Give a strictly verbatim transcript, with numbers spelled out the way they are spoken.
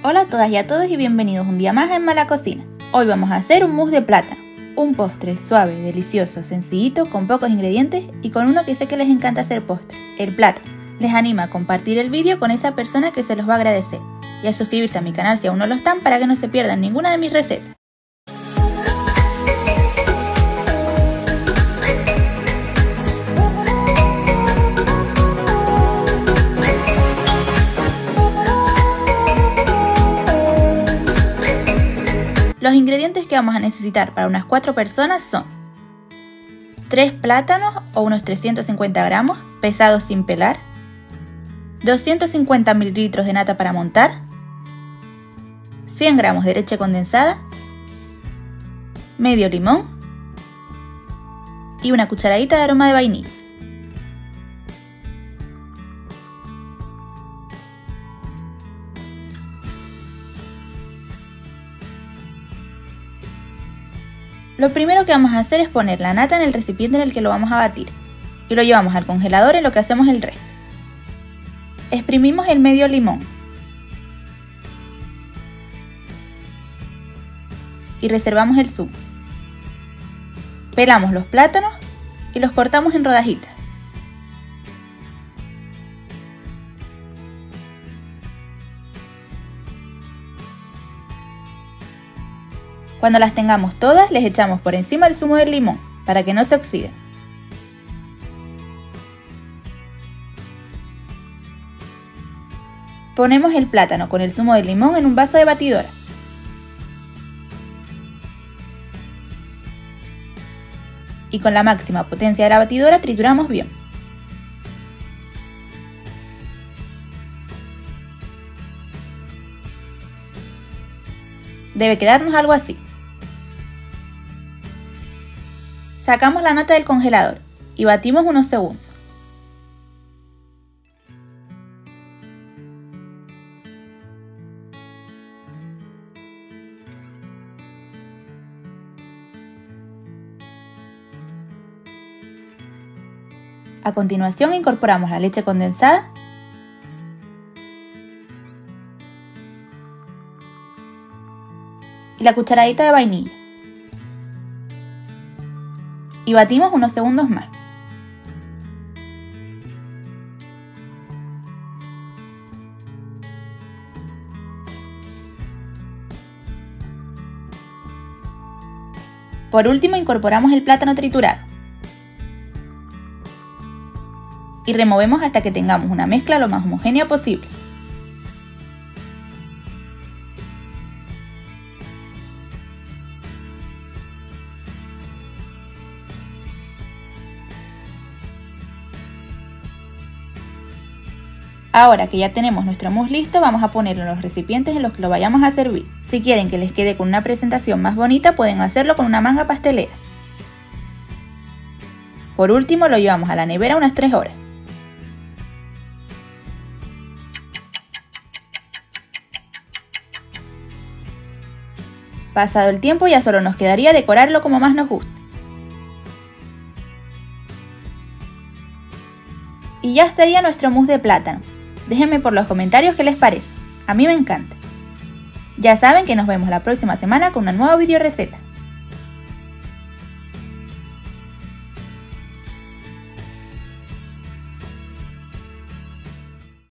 Hola a todas y a todos y bienvenidos un día más a Emma en la cocina. Hoy vamos a hacer un mousse de plátano, un postre suave, delicioso, sencillito, con pocos ingredientes y con uno que sé que les encanta hacer postre, el plátano. Les animo a compartir el vídeo con esa persona que se los va a agradecer y a suscribirse a mi canal si aún no lo están para que no se pierdan ninguna de mis recetas. Los ingredientes que vamos a necesitar para unas cuatro personas son tres plátanos o unos trescientos cincuenta gramos, pesados sin pelar, doscientos cincuenta mililitros de nata para montar, cien gramos de leche condensada, medio limón y una cucharadita de aroma de vainilla. Lo primero que vamos a hacer es poner la nata en el recipiente en el que lo vamos a batir y lo llevamos al congelador en lo que hacemos el resto. Exprimimos el medio limón y reservamos el zumo. Pelamos los plátanos y los cortamos en rodajitas. Cuando las tengamos todas, les echamos por encima el zumo del limón, para que no se oxide. Ponemos el plátano con el zumo del limón en un vaso de batidora. Y con la máxima potencia de la batidora trituramos bien. Debe quedarnos algo así. Sacamos la nata del congelador y batimos unos segundos. A continuación incorporamos la leche condensada y la cucharadita de vainilla y batimos unos segundos más. Por último incorporamos el plátano triturado y removemos hasta que tengamos una mezcla lo más homogénea posible. Ahora que ya tenemos nuestro mousse listo, vamos a ponerlo en los recipientes en los que lo vayamos a servir. Si quieren que les quede con una presentación más bonita, pueden hacerlo con una manga pastelera. Por último, lo llevamos a la nevera unas tres horas. Pasado el tiempo, ya solo nos quedaría decorarlo como más nos guste. Y ya estaría nuestro mousse de plátano. Déjenme por los comentarios qué les parece, a mí me encanta. Ya saben que nos vemos la próxima semana con una nueva video receta.